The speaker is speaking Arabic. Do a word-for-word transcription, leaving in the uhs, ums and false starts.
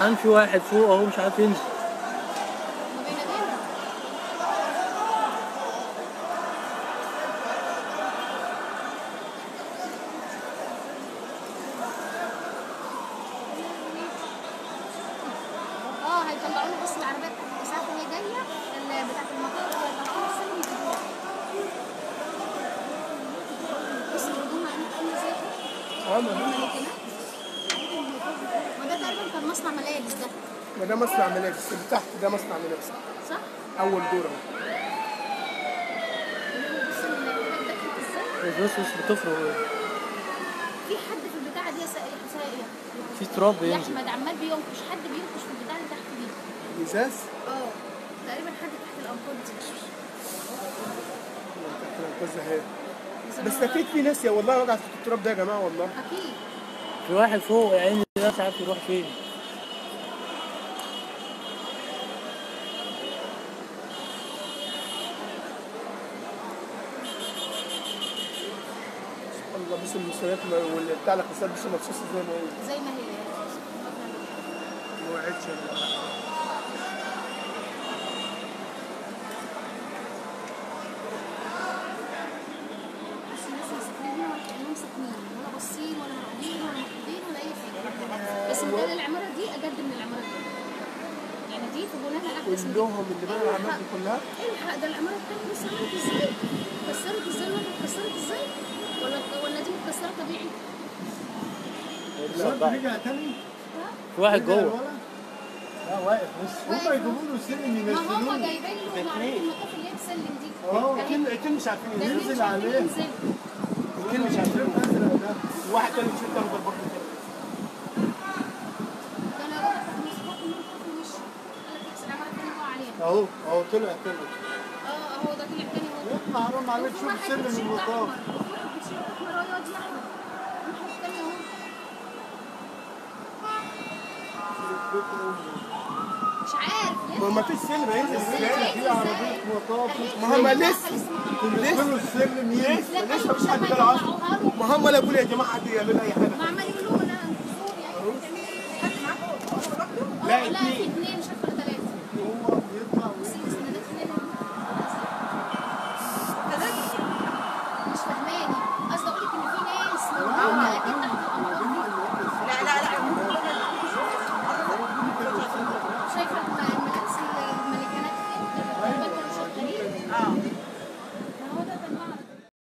عم في واحد فوق اهو مش عارف ينزل. اه هيطلعوا له بص العربيات ساعة ما هي جاية بتاعة المطار هيطلعوا له السلم يجيبوها. بص الهدوم عامل قوي زي كده. اه ما كان مصنع ملابس ده. ما ده مصنع ملابس، اللي تحت ده مصنع ملابس. صح؟ أول دور أهو. بص الحاجات دخلت إزاي؟ بص بص بتفرغ إيه؟ في حد في البتاعة دي سايق في تراب يا أحمد عمال بينقش، حد بينقش في البتاعة اللي تحت دي. إزاز؟ أه تقريبا حد تحت الأنقاض دي. تحت الأنقاض ده هي. بس أكيد في ناس يا والله وقعت في التراب ده يا جماعة والله. أكيد. في واحد فوق يا عيني ده مش عارف يروح فين. الله بص المستويات والبتاع اللي حصلت بص مبسوطه زي ما هي زي ما هي ما وعدتش كلهم اللي بنوا العمارة دي كلها؟ الحق ده العمارة التانية اتكسرت ازاي؟ اتكسرت ازاي ولا اتكسرت ازاي؟ ولا ولا دي متكسرة طبيعي؟ الواد رجع تاني؟ في واحد جوه لا واقف بص هما يجيبوا له سلم ينزلوه ما هما جايبين له معرفة المطاف اللي هي بسلم دي اه الكل مش عارفين ينزل عليه الكل مش عارفين ينزل عليه وواحد تاني مش قادر يضربه تاني اهو اهو طلع تاني اه اهو ده طلع تاني اهو اطلع حرام عليك شوف سلم المطاف مش عارف ما فيش سلم هينزل في عربيه مطاف ما هم لسه كله السلم لسه لسه مفيش حد جاله عصر ما هم لا يقول يا جماعه حد يعمل اي حاجه ما عمال يقولوا انا سوري يعني لا اثنين